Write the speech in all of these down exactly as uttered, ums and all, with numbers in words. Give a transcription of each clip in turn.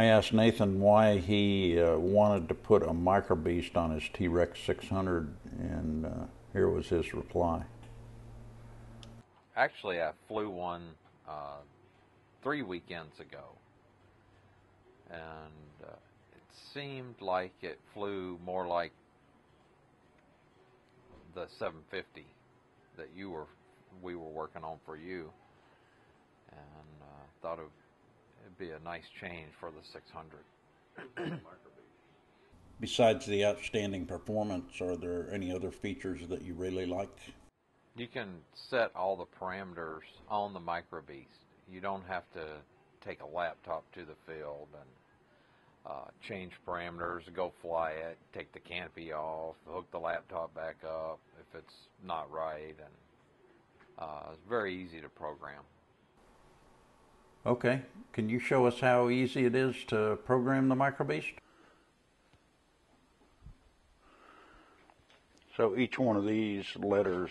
I asked Nathan why he uh, wanted to put a Microbeast on his T Rex six hundred, and uh, here was his reply. Actually, I flew one uh, three weekends ago, and uh, it seemed like it flew more like the seven fifty that you were we were working on for you, and uh, thought it would It'd be a nice change for the six hundred. Besides the outstanding performance, are there any other features that you really liked? You can set all the parameters on the Microbeast. You don't have to take a laptop to the field and uh, change parameters, go fly it, take the canopy off, hook the laptop back up if it's not right, and uh, it's very easy to program. Okay, can you show us how easy it is to program the Microbeast? So each one of these letters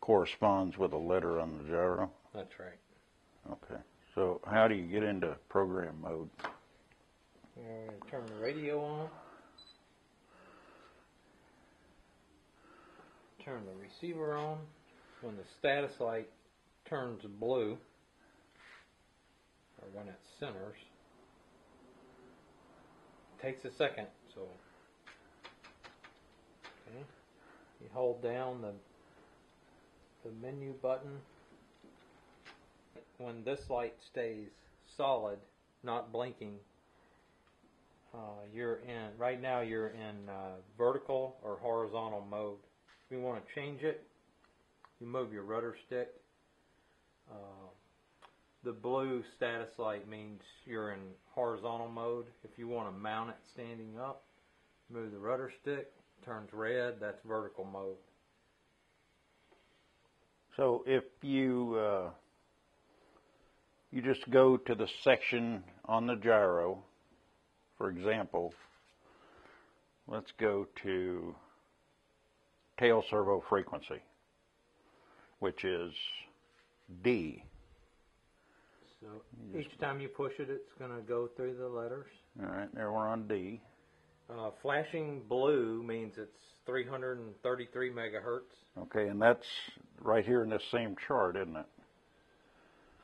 corresponds with a letter on the gyro? That's right. Okay, so how do you get into program mode? We're going to turn the radio on. Turn the receiver on. When the status light turns blue, or when it centers, it takes a second, so okay. You hold down the, the menu button. When this light stays solid, not blinking, uh, you're in, right now you're in uh, vertical or horizontal mode. If you want to change it, you move your rudder stick. Uh, The blue status light means you're in horizontal mode. If you want to mount it standing up, move the rudder stick, turns red, that's vertical mode. So if you, uh, you just go to the section on the gyro, for example, let's go to tail servo frequency, which is D. So each time you push it, it's going to go through the letters. All right, there we're on D. Uh, flashing blue means it's three hundred thirty-three megahertz. Okay, and that's right here in this same chart, isn't it?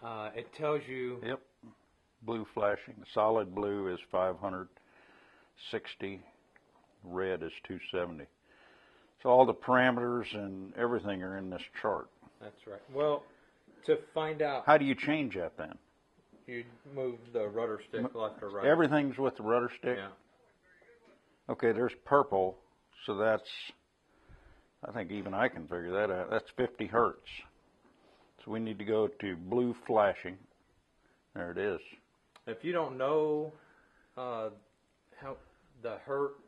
Uh, it tells you. Yep, blue flashing. Solid blue is five hundred sixty. Red is two seventy. So all the parameters and everything are in this chart. That's right. Well, to find out, how do you change that then? You move the rudder stick left or right. Everything's with the rudder stick? Yeah. Okay, there's purple, so that's, I think even I can figure that out. That's fifty hertz. So we need to go to blue flashing. There it is. If you don't know uh, how the hertz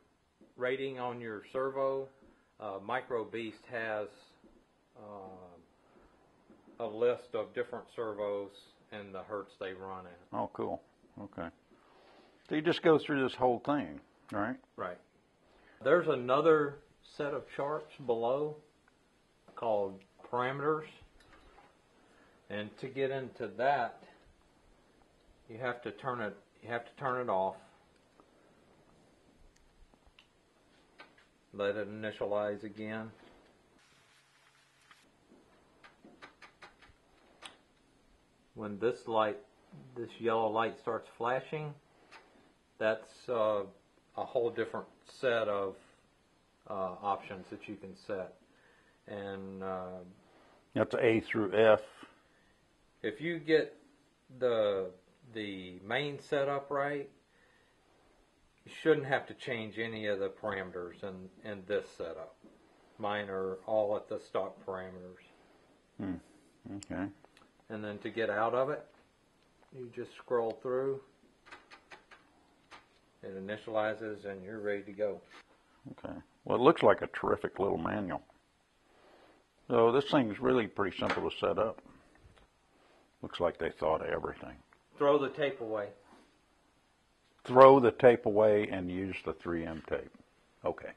rating on your servo, uh, Microbeast has Uh, a list of different servos and the hertz they run at. Oh, cool. Okay. So you just go through this whole thing, right? Right. There's another set of charts below called parameters. And to get into that, you have to turn it you have to turn it off. Let it initialize again. When this light, this yellow light starts flashing, that's uh, a whole different set of uh, options that you can set. And uh, that's A through F. If you get the the main setup right, you shouldn't have to change any of the parameters in, in this setup. Mine are all at the stock parameters. Hmm. Okay. And then to get out of it, you just scroll through, it initializes, and you're ready to go. Okay. Well, it looks like a terrific little manual. So this thing's really pretty simple to set up. Looks like they thought of everything. Throw the tape away. Throw the tape away and use the three M tape. Okay.